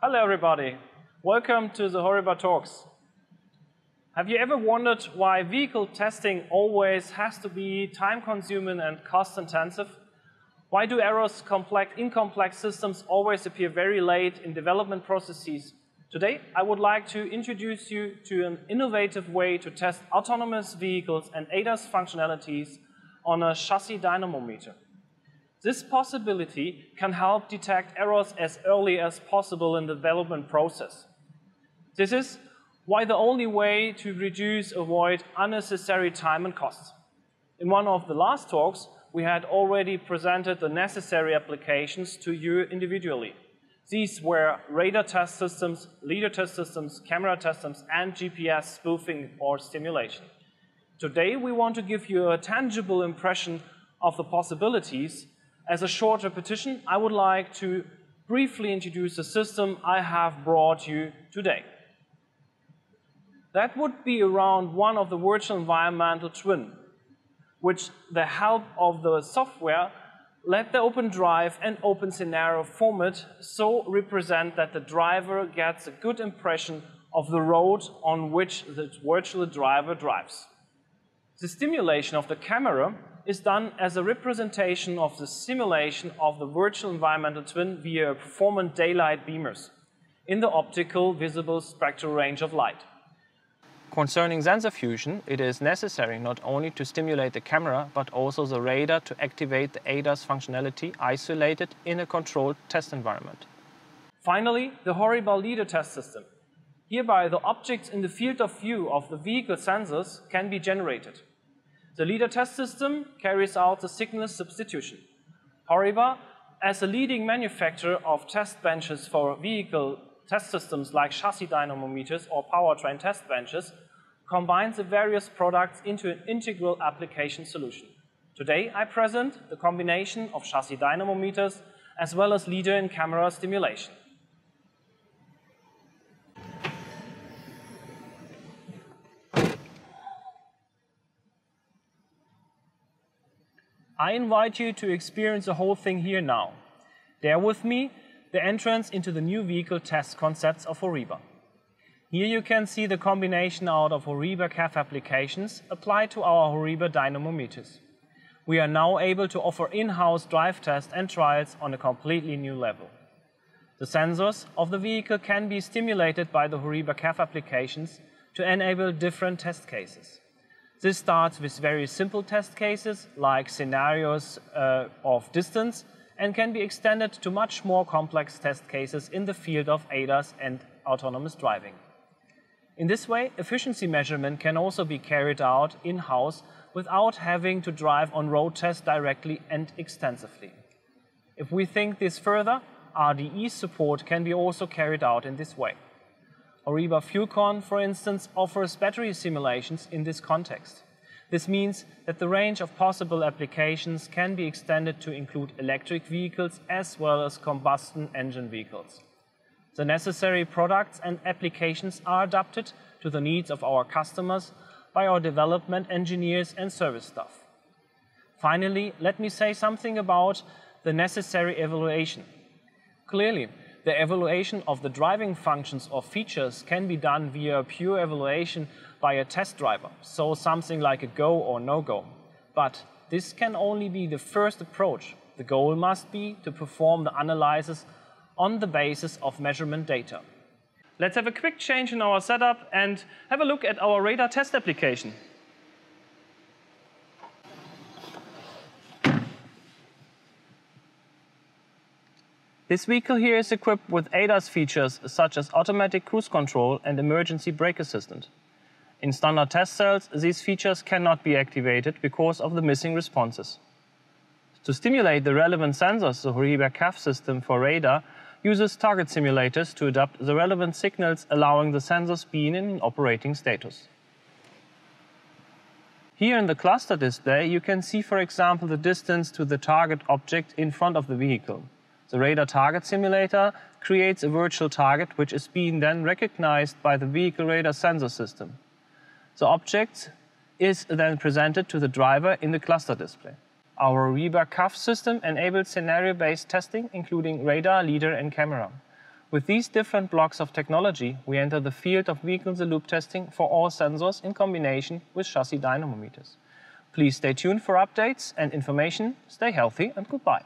Hello everybody, welcome to the Horiba Talks. Have you ever wondered why vehicle testing always has to be time-consuming and cost-intensive? Why do errors in complex systems always appear very late in development processes? Today I would like to introduce you to an innovative way to test autonomous vehicles and ADAS functionalities on a chassis dynamometer. This possibility can help detect errors as early as possible in the development process. This is why the only way to avoid unnecessary time and costs. In one of the last talks, we had already presented the necessary applications to you individually. These were radar test systems, LiDAR test systems, camera test systems, and GPS spoofing or simulation. Today, we want to give you a tangible impression of the possibilities. As a short repetition, I would like to briefly introduce the system I have brought you today. That would be around one of the Virtual Environmental Twin, which the help of the software let the Open Drive and OpenScenario format so represent that the driver gets a good impression of the road on which the virtual driver drives. The stimulation of the camera is done as a representation of the simulation of the virtual environmental twin via performant daylight beamers in the optical visible spectral range of light. Concerning sensor fusion, it is necessary not only to stimulate the camera but also the radar to activate the ADAS functionality isolated in a controlled test environment. Finally, the HORIBA LiDAR test system. Hereby, the objects in the field of view of the vehicle sensors can be generated. The LiDAR test system carries out the signal substitution. Horiba, as a leading manufacturer of test benches for vehicle test systems like chassis dynamometers or powertrain test benches, combines the various products into an integral application solution. Today, I present the combination of chassis dynamometers as well as LiDAR and camera stimulation. I invite you to experience the whole thing here now. There with me, the entrance into the new vehicle test concepts of Horiba. Here you can see the combination out of Horiba CAF applications applied to our Horiba dynamometers. We are now able to offer in-house drive tests and trials on a completely new level. The sensors of the vehicle can be stimulated by the Horiba CAF applications to enable different test cases. This starts with very simple test cases like scenarios of distance and can be extended to much more complex test cases in the field of ADAS and autonomous driving. In this way, efficiency measurement can also be carried out in-house without having to drive on road tests directly and extensively. If we think this further, RDE support can be also carried out in this way. HORIBA FuelCon, for instance, offers battery simulations in this context. This means that the range of possible applications can be extended to include electric vehicles as well as combustion engine vehicles. The necessary products and applications are adapted to the needs of our customers by our development engineers and service staff. Finally, let me say something about the necessary evaluation. Clearly, the evaluation of the driving functions or features can be done via pure evaluation by a test driver, so something like a go or no-go. But this can only be the first approach. The goal must be to perform the analysis on the basis of measurement data. Let's have a quick change in our setup and have a look at our radar test application. This vehicle here is equipped with ADAS features such as automatic cruise control and emergency brake assistant. In standard test cells, these features cannot be activated because of the missing responses. To stimulate the relevant sensors, the Horiba CAV system for radar uses target simulators to adapt the relevant signals, allowing the sensors being in an operating status. Here in the cluster display, you can see, for example, the distance to the target object in front of the vehicle. The radar target simulator creates a virtual target which is being then recognized by the vehicle radar sensor system. The object is then presented to the driver in the cluster display. Our Horiba CAV system enables scenario-based testing including radar, LiDAR and camera. With these different blocks of technology, we enter the field of vehicle-in-the-loop testing for all sensors in combination with chassis dynamometers. Please stay tuned for updates and information. Stay healthy and goodbye.